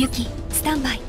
ユキスタンバイ。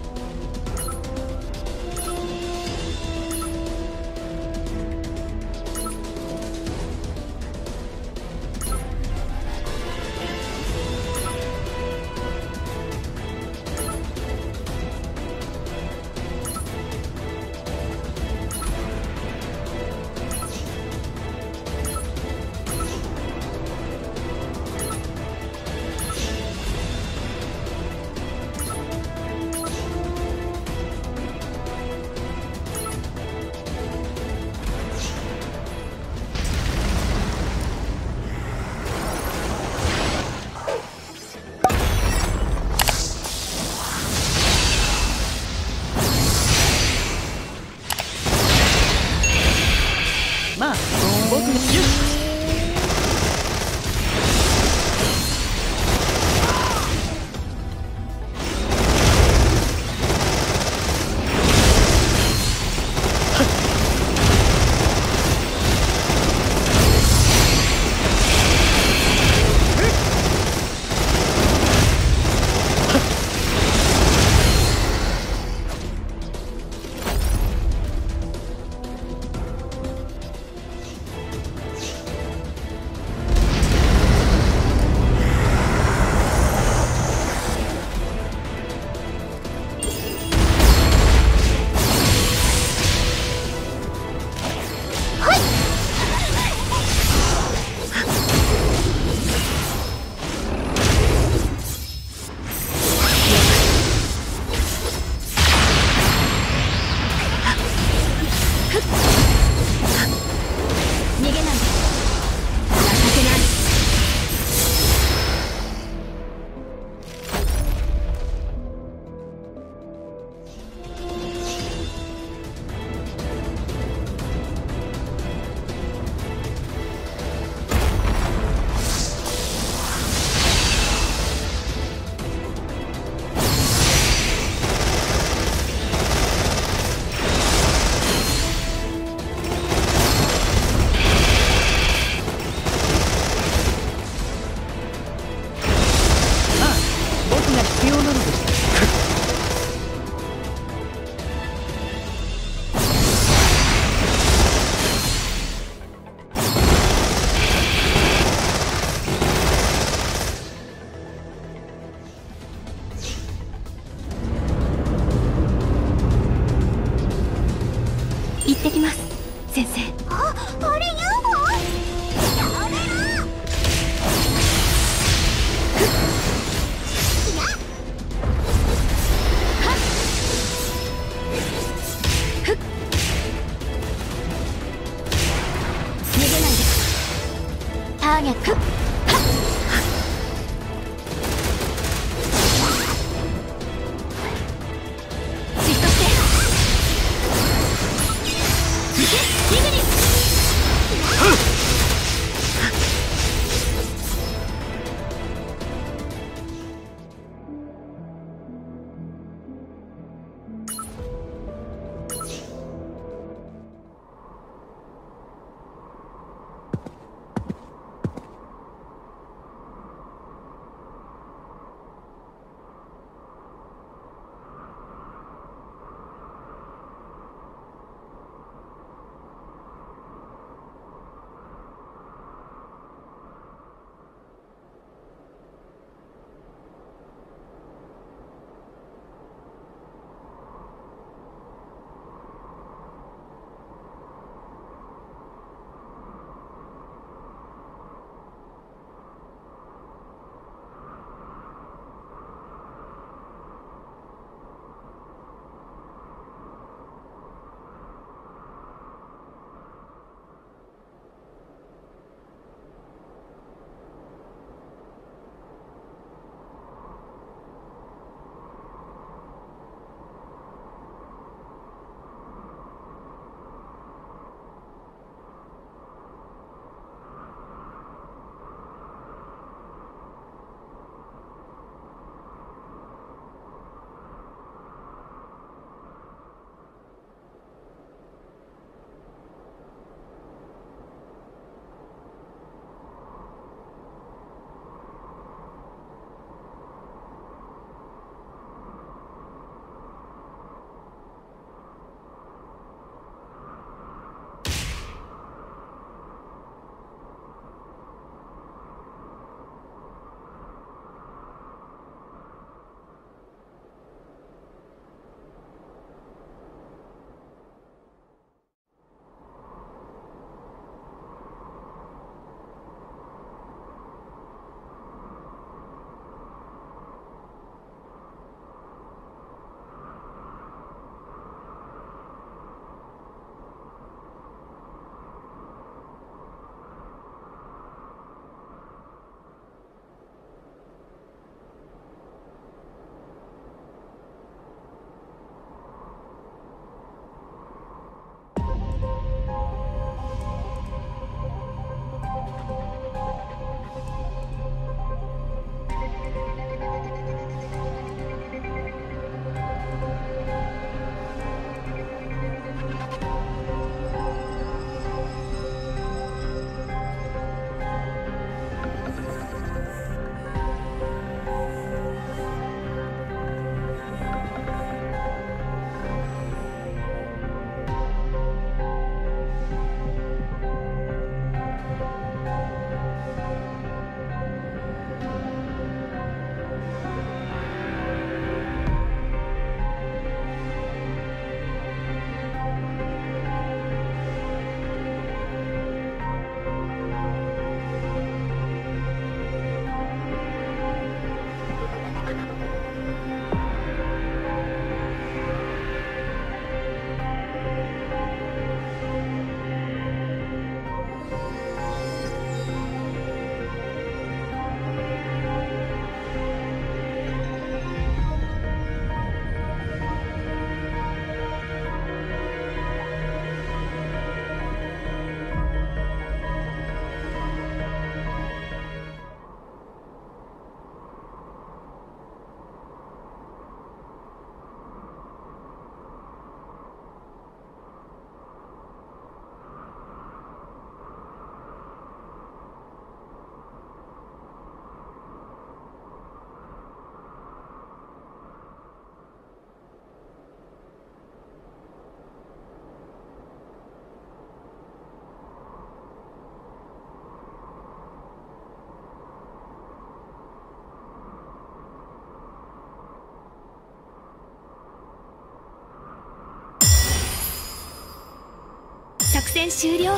作戦終了。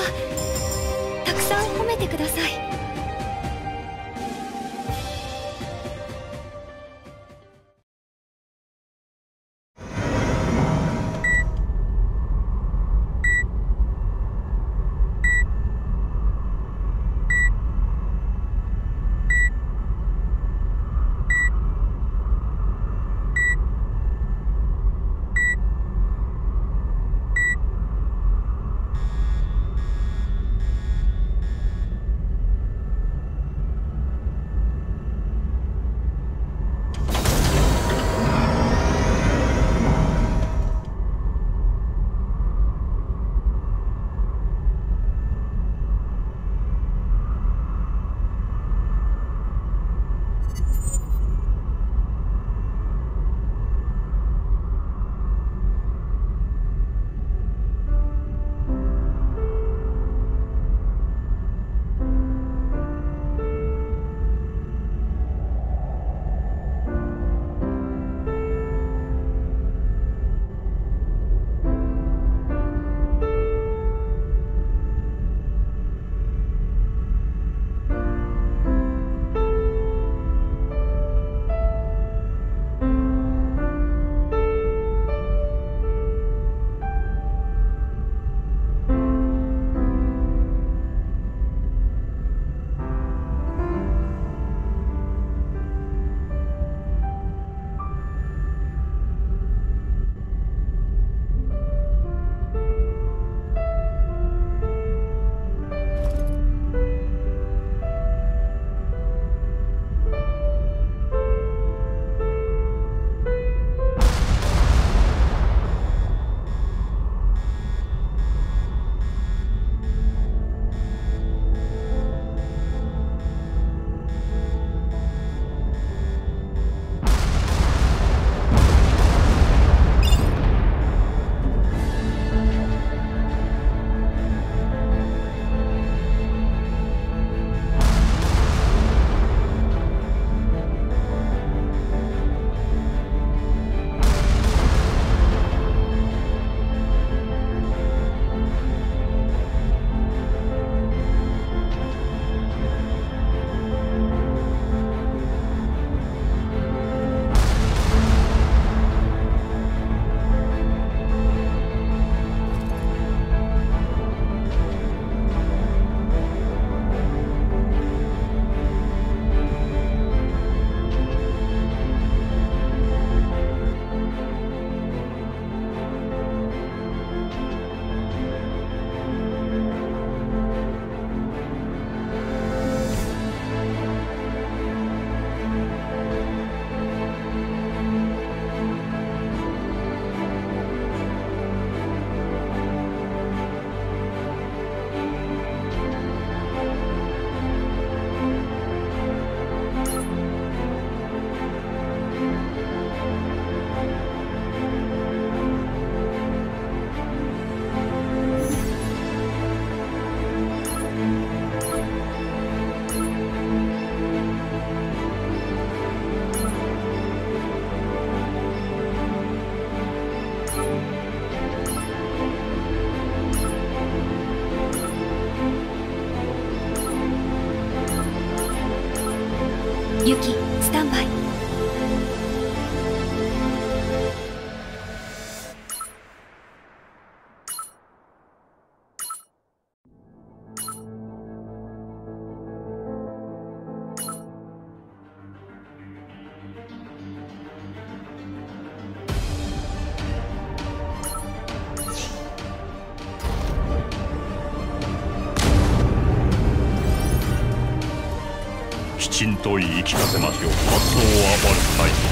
たくさん褒めてください。ユキ、スタンバイ。きちんと言い聞かせますよ、発動を暴れたい。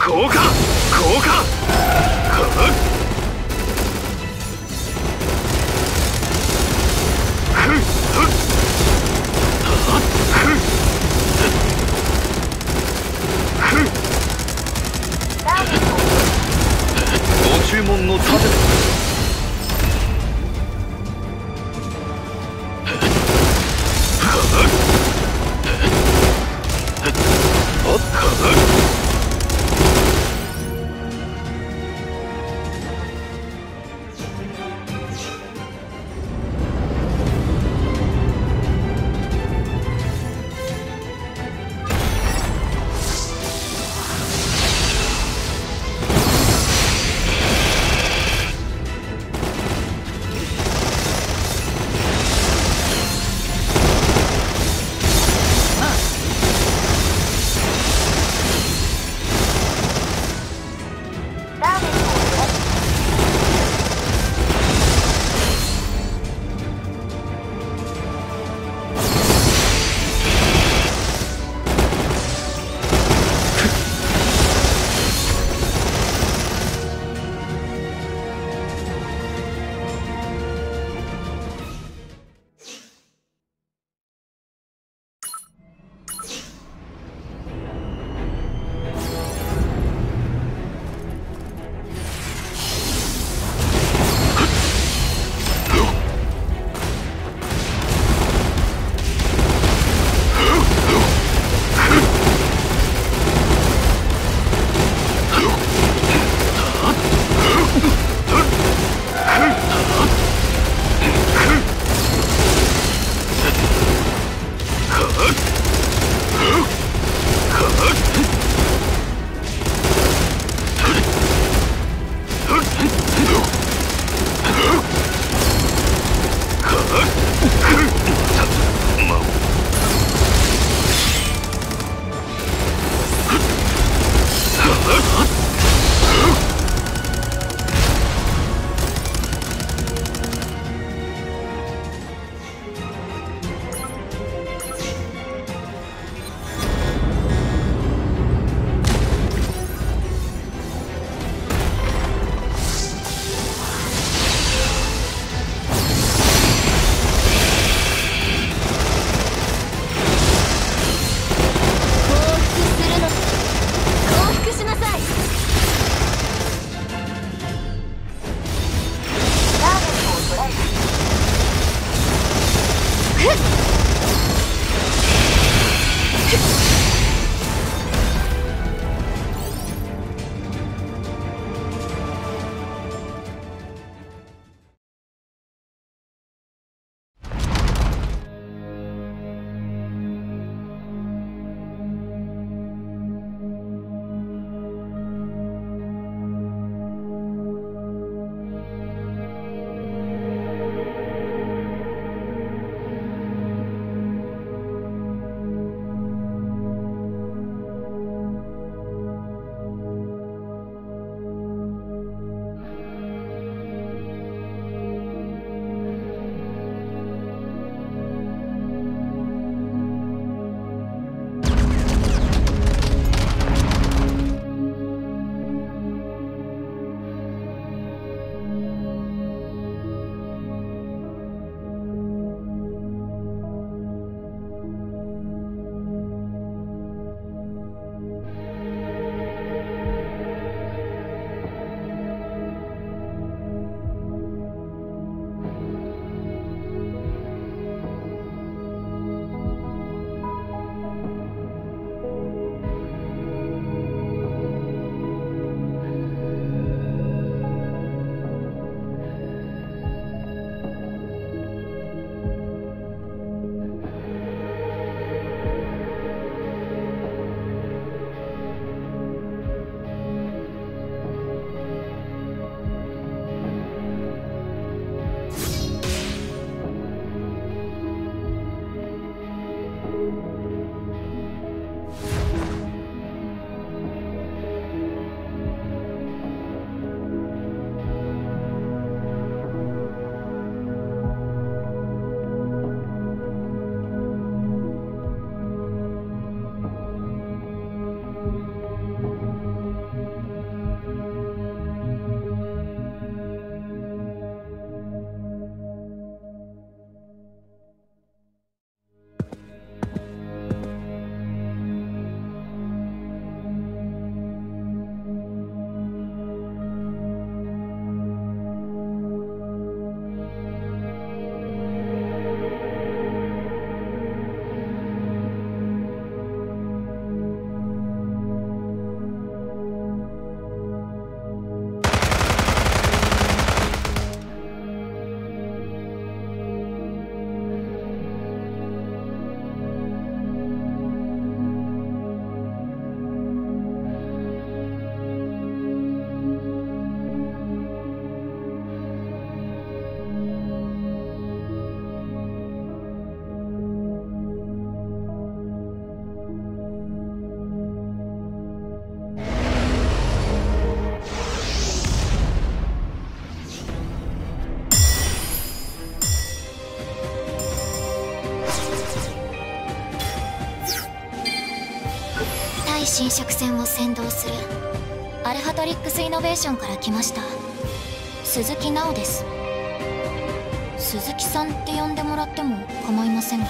降下降下ご注文の盾だ。対侵蝕船を先導するアルハトリックスイノベーションから来ました鈴木奈緒です。鈴木さんって呼んでもらっても構いませんが。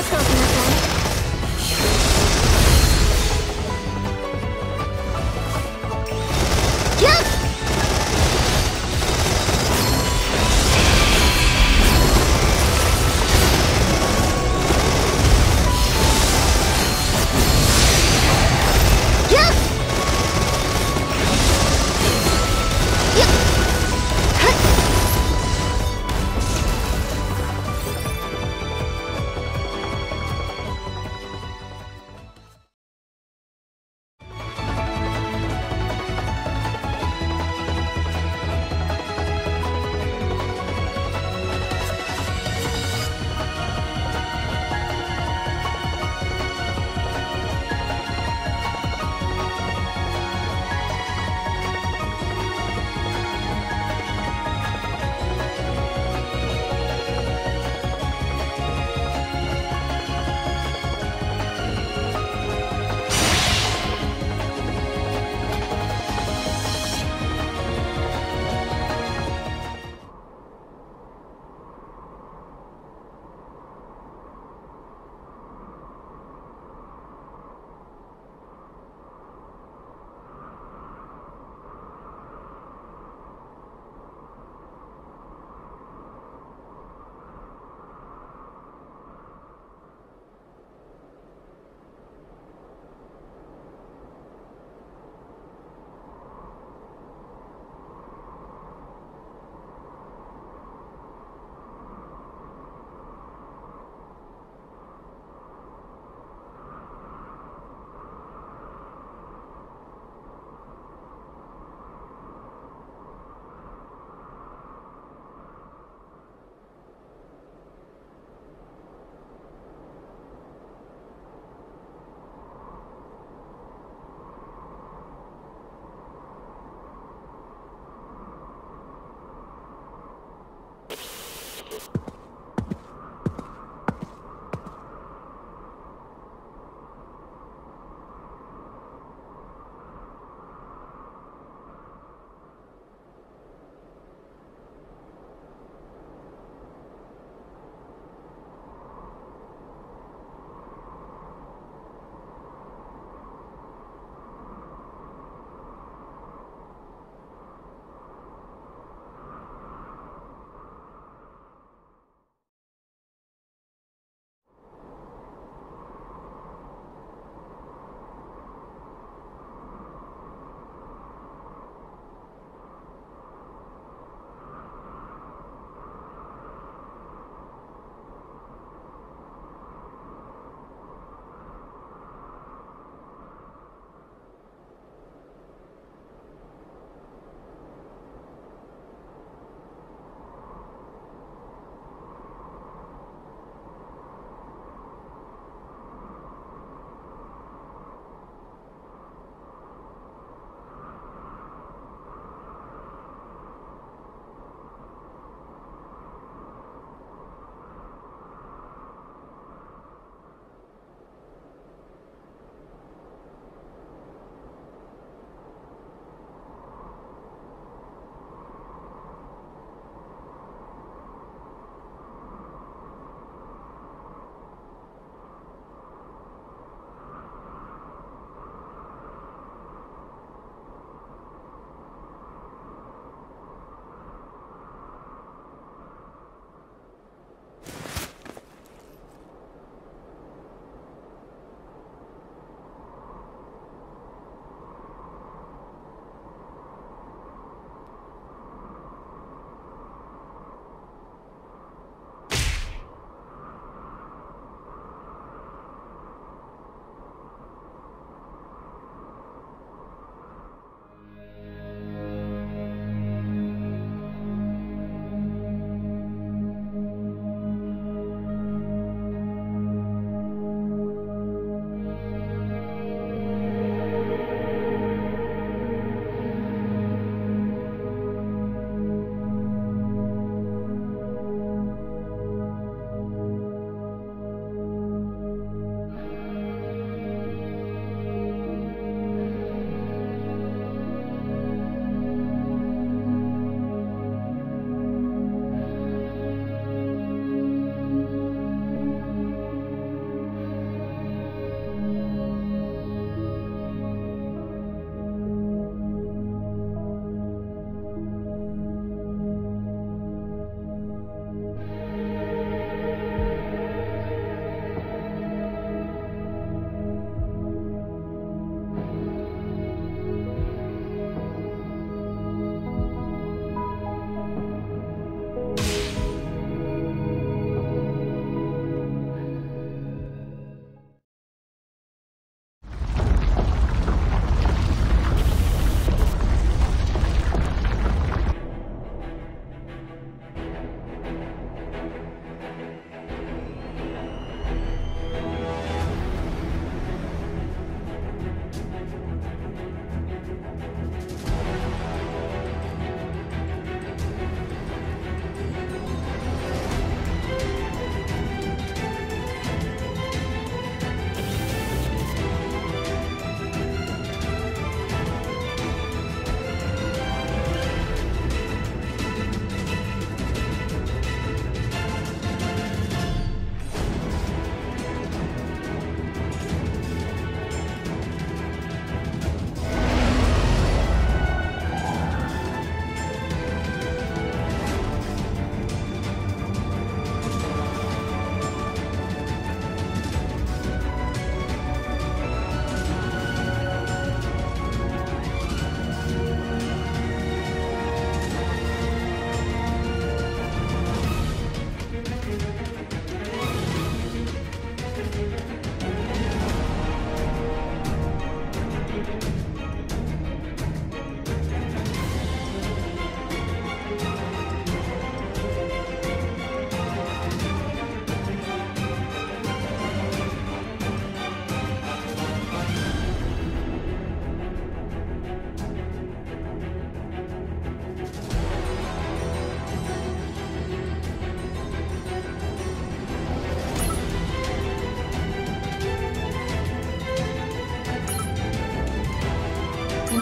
おきなさい。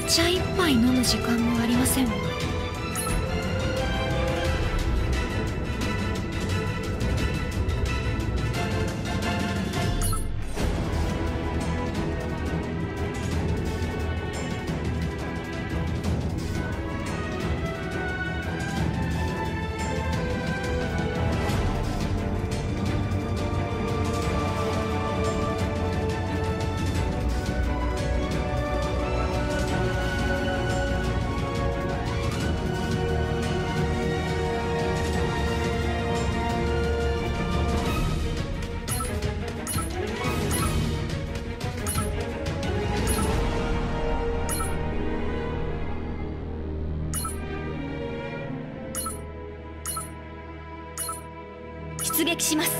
茶一杯飲む時間もありませんわ。出撃します。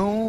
Oh.